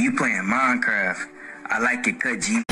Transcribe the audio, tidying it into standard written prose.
you playing Minecraft. I like it, cut G.